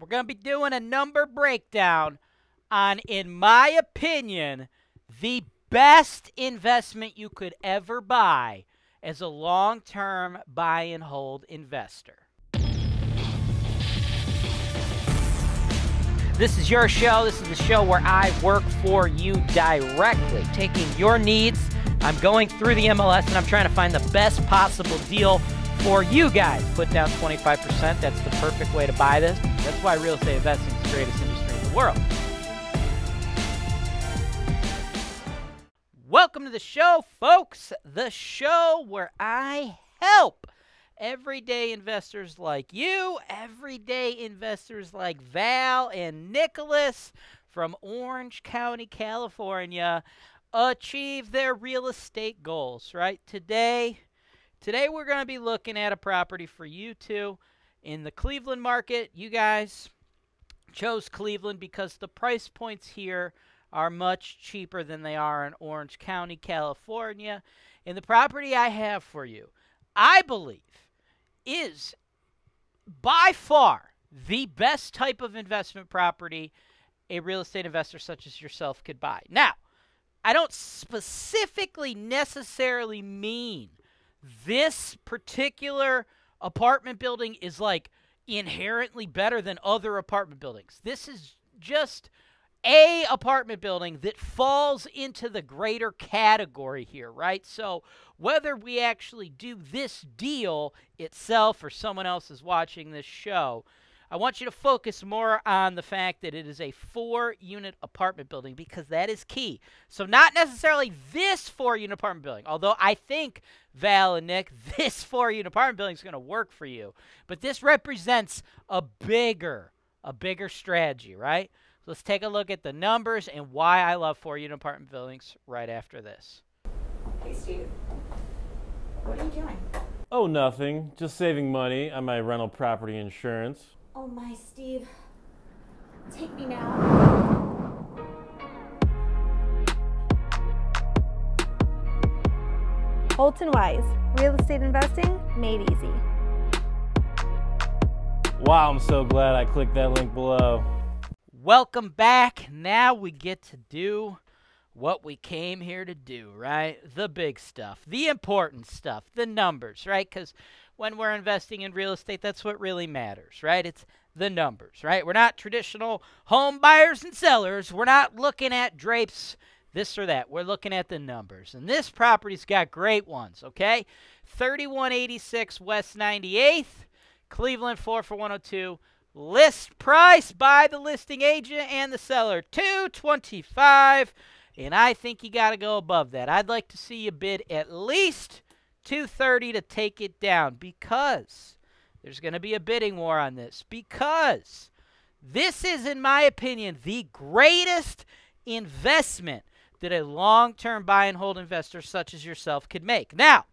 We're going to be doing a number breakdown on, in my opinion, the best investment you could ever buy as a long-term buy and hold investor. This is your show. This is the show where I work for you directly, taking your needs. I'm going through the MLS, and I'm trying to find the best possible deal for you guys. Put down 25%. That's the perfect way to buy this. That's why real estate investing is the greatest industry in the world. Welcome to the show, folks. The show where I help everyday investors like you, everyday investors like Val and Nicholas from Orange County, California, achieve their real estate goals, right? Today we're going to be looking at a property for you two in the Cleveland market. You guys chose Cleveland because the price points here are much cheaper than they are in Orange County, California. And the property I have for you, I believe, is by far the best type of investment property a real estate investor such as yourself could buy. Now, I don't specifically necessarily mean this particular apartment building is like inherently better than other apartment buildings. This is just an apartment building that falls into the greater category here, right? So whether we actually do this deal itself or someone else is watching this show, I want you to focus more on the fact that it is a 4-unit apartment building, because that is key. So not necessarily this 4-unit apartment building, although I think, Val and Nick, this 4-unit apartment building is going to work for you. But this represents a bigger strategy, right? So let's take a look at the numbers and why I love 4-unit apartment buildings right after this. Hey, Steve. What are you doing? Oh, nothing. Just saving money on my rental property insurance. Oh my, Steve, take me now. Holton Wise, real estate investing made easy. Wow, I'm so glad I clicked that link below. Welcome back. Now we get to do what we came here to do, right? The big stuff, the important stuff, the numbers, right? Because when we're investing in real estate, that's what really matters, right? It's the numbers, right? We're not traditional home buyers and sellers. We're not looking at drapes, this or that. We're looking at the numbers. And this property's got great ones, okay? 3186 West 98th, Cleveland, 44102. List price by the listing agent and the seller, $225,000. And I think you got to go above that. I'd like to see you bid at least $230,000 to take it down, because there's going to be a bidding war on this, because this is, in my opinion, the greatest investment that a long-term buy and hold investor such as yourself could make. Now,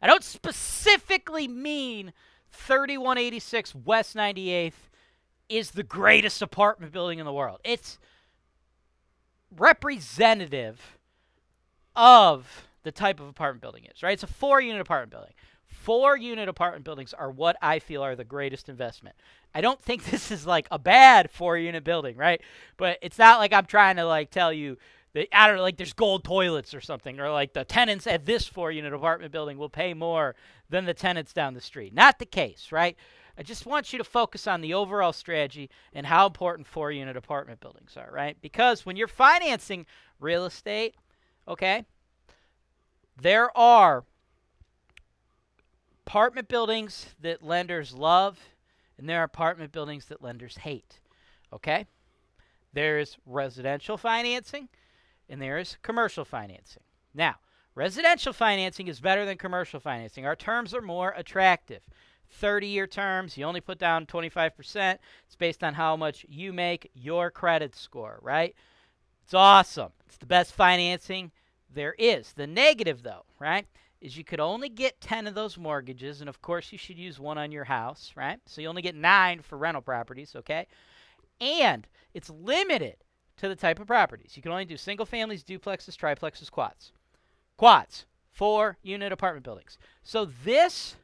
I don't specifically mean 3186 West 98th is the greatest apartment building in the world. It's representative of the type of apartment building is, right? It's a 4-unit apartment building. 4-unit apartment buildings are what I feel are the greatest investment. I don't think this is like a bad 4-unit building, right? But it's not like I'm trying to like tell you that, I don't know, like there's gold toilets or something, or like the tenants at this 4-unit apartment building will pay more than the tenants down the street. Not the case, right? I just want you to focus on the overall strategy and how important 4-unit apartment buildings are, right? Because when you're financing real estate, okay, there are apartment buildings that lenders love, and there are apartment buildings that lenders hate, okay? There is residential financing, and there is commercial financing. Now, residential financing is better than commercial financing. Our terms are more attractive. 30-year terms, you only put down 25%. It's based on how much you make, your credit score, right? It's awesome. It's the best financing there is. The negative, though, right, is you could only get 10 of those mortgages, and of course you should use one on your house, right? So you only get 9 for rental properties, okay? And it's limited to the type of properties. You can only do single families, duplexes, triplexes, quads. Quads, 4-unit apartment buildings. So this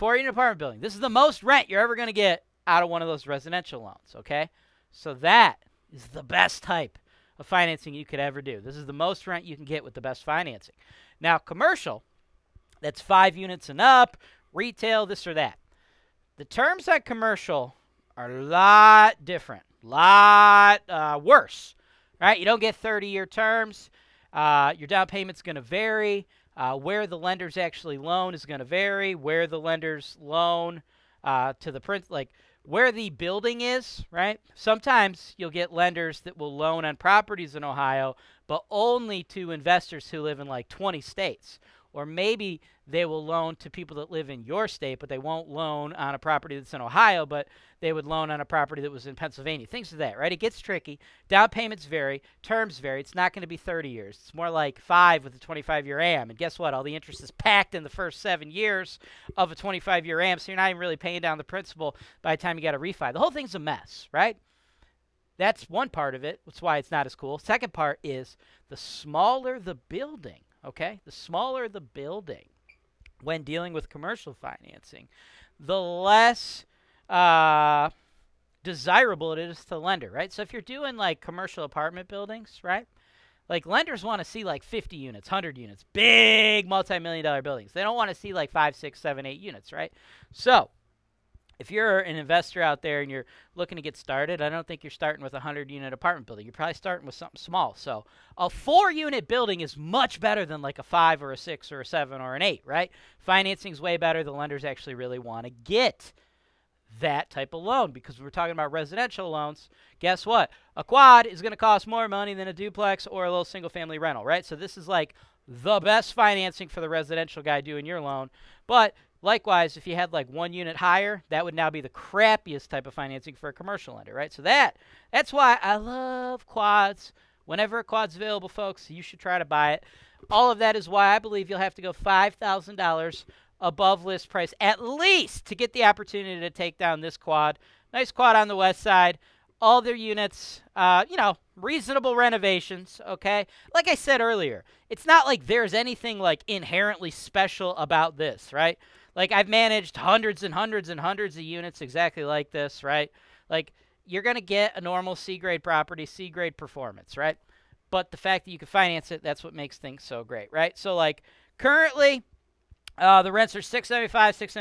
4-unit apartment building, this is the most rent you're ever going to get out of one of those residential loans, okay? So that is the best type of financing you could ever do. This is the most rent you can get with the best financing. Now, commercial, that's 5 units and up, retail, this or that. The terms at commercial are a lot different, a lot worse, right? You don't get 30-year terms. Your down payment's going to vary. Where the lenders actually loan is going to vary. Where the lenders loan to the print, like where the building is, right? Sometimes you'll get lenders that will loan on properties in Ohio, but only to investors who live in like 20 states. Or maybe they will loan to people that live in your state, but they won't loan on a property that's in Ohio, but they would loan on a property that was in Pennsylvania. Things like that, right? It gets tricky. Down payments vary. Terms vary. It's not going to be 30 years. It's more like 5 with a 25-year AM. And guess what? All the interest is packed in the first 7 years of a 25-year AM, so you're not even really paying down the principal by the time you got a refi. The whole thing's a mess, right? That's one part of it. That's why it's not as cool. Second part is the smaller the building. Okay, the smaller the building when dealing with commercial financing, the less desirable it is to lender, right? So if you're doing like commercial apartment buildings, right, like lenders want to see like 50 units, 100 units, big multi-million-dollar buildings. They don't want to see like 5, 6, 7, 8 units, right? So if you're an investor out there and you're looking to get started, I don't think you're starting with a 100-unit apartment building. You're probably starting with something small. So a 4-unit building is much better than like a 5 or a 6 or a 7 or an 8, right? Financing's way better. The lenders actually really want to get that type of loan because we're talking about residential loans. Guess what? A quad is going to cost more money than a duplex or a little single-family rental, right? So this is like the best financing for the residential guy doing your loan, but likewise, if you had like 1 unit higher, that would now be the crappiest type of financing for a commercial lender, right? So that's why I love quads. Whenever a quad's available, folks, you should try to buy it. All of that is why I believe you'll have to go $5,000 above list price at least to get the opportunity to take down this quad. Nice quad on the west side. All their units, you know, reasonable renovations, okay? Like I said earlier, it's not like there's anything like inherently special about this, right? Like, I've managed hundreds and hundreds and hundreds of units exactly like this, right? Like, you're going to get a normal C-grade property, C-grade performance, right? But the fact that you can finance it, that's what makes things so great, right? So, like, currently, the rents are $695,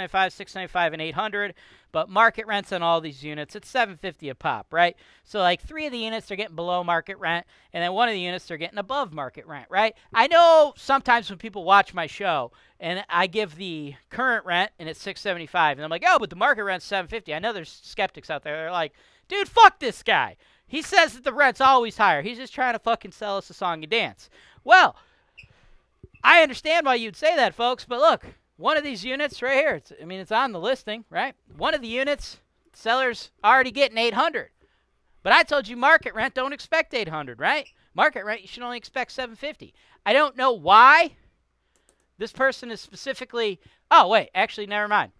$695, $695, and $800, but market rents on all these units, it's $750 a pop, right? So, like, 3 of the units are getting below market rent, and then 1 of the units are getting above market rent, right? I know sometimes when people watch my show, and I give the current rent, and it's $675, and I'm like, oh, but the market rent's $750. I know there's skeptics out there. They're like, dude, fuck this guy. He says that the rent's always higher. He's just trying to fucking sell us a song and dance. Well, I understand why you'd say that, folks, but look, 1 of these units right here, it's, I mean, it's on the listing, right? 1 of the units, seller's already getting $800. But I told you market rent, don't expect $800, right? Market rent, you should only expect $750. I don't know why this person is specifically, oh, wait, actually, never mind.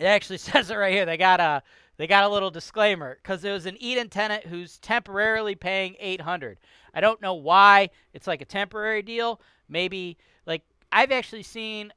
It actually says it right here. They got a little disclaimer because it was an Eden tenant who's temporarily paying $800. I don't know why it's like a temporary deal. Maybe, like, I've actually seen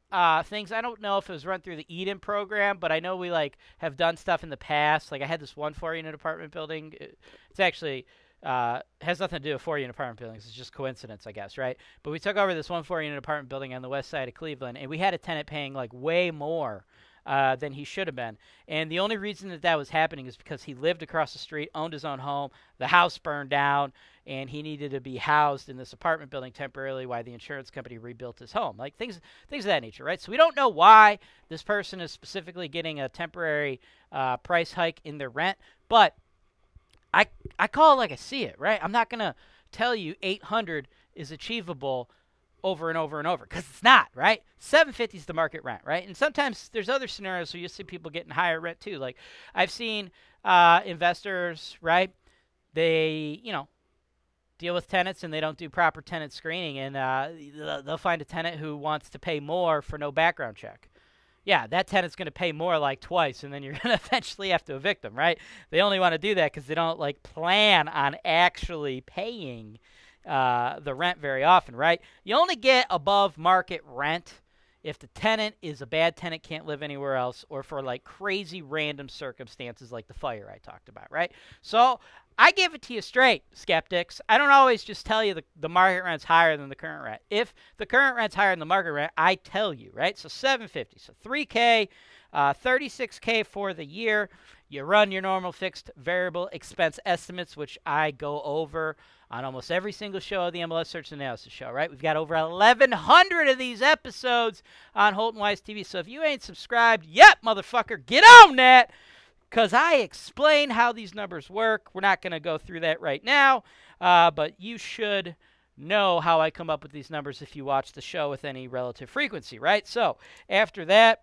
things, I don't know if it was run through the Eden program, but I know we, like, have done stuff in the past. Like, I had this 1 4-unit apartment building. It's actually has nothing to do with 4-unit apartment buildings. It's just coincidence, I guess, right? But we took over this 1 4-unit apartment building on the west side of Cleveland, and we had a tenant paying, like, way more than he should have been. And the only reason that that was happening is because he lived across the street, owned his own home, the house burned down, and he needed to be housed in this apartment building temporarily while the insurance company rebuilt his home. Like, things of that nature, right? So we don't know why this person is specifically getting a temporary price hike in their rent, but I call it like I see it, right? I'm not going to tell you 800 is achievable over and over and over, because it's not, right? 750 is the market rent, right? And sometimes there's other scenarios where you see people getting higher rent too. Like, I've seen investors, right? They, you know, deal with tenants and they don't do proper tenant screening, and they'll find a tenant who wants to pay more for no background check. Yeah, that tenant's going to pay more like twice, and then you're going to eventually have to evict them, right? They only want to do that because they don't, like, plan on actually paying the rent very often, right? You only get above market rent if the tenant is a bad tenant, can't live anywhere else, or for like crazy random circumstances like the fire I talked about, right? So I give it to you straight, skeptics. I don't always just tell you the market rent's higher than the current rent. If the current rent's higher than the market rent, I tell you, right? So $750, so $3K, $36K for the year. You run your normal fixed variable expense estimates, which I go over on almost every single show of the MLS Search and Analysis Show, right? We've got over 1,100 of these episodes on Holton Wise TV. So if you ain't subscribed yet, motherfucker, get on that, because I explain how these numbers work. We're not going to go through that right now, but you should know how I come up with these numbers if you watch the show with any relative frequency, right? So after that,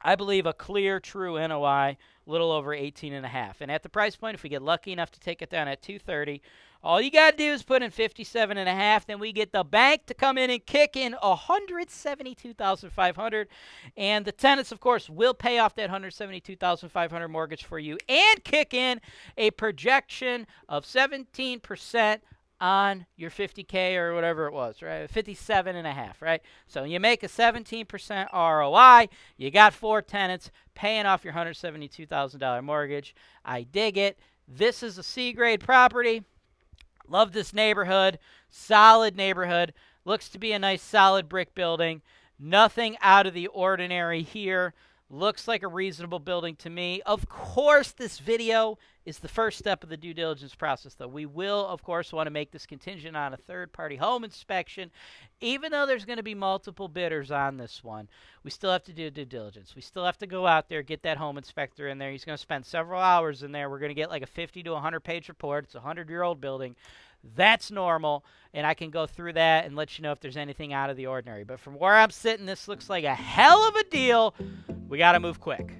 I believe a clear, true NOI, little over 18.5, and at the price point, if we get lucky enough to take it down at 230, all you gotta do is put in 57.5. Then we get the bank to come in and kick in 172,500, and the tenants, of course, will pay off that 172,500 mortgage for you and kick in a projection of 17% on your 50K or whatever it was, right? 57.5, right? So you make a 17% ROI. You got 4 tenants paying off your $172,000 mortgage. I dig it. This is a C-grade property. Love this neighborhood. Solid neighborhood. Looks to be a nice solid brick building. Nothing out of the ordinary here. Looks like a reasonable building to me. Of course, this video is the first step of the due diligence process, though. We will, of course, want to make this contingent on a third-party home inspection. Even though there's going to be multiple bidders on this one, we still have to do due diligence. We still have to go out there, get that home inspector in there. He's going to spend several hours in there. We're going to get like a 50 to 100-page report. It's a 100-year-old building. That's normal, and I can go through that and let you know if there's anything out of the ordinary. But from where I'm sitting, this looks like a hell of a deal. We got to move quick.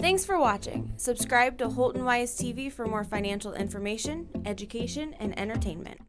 Thanks for watching. Subscribe to Holton Wise TV for more financial information, education, and entertainment.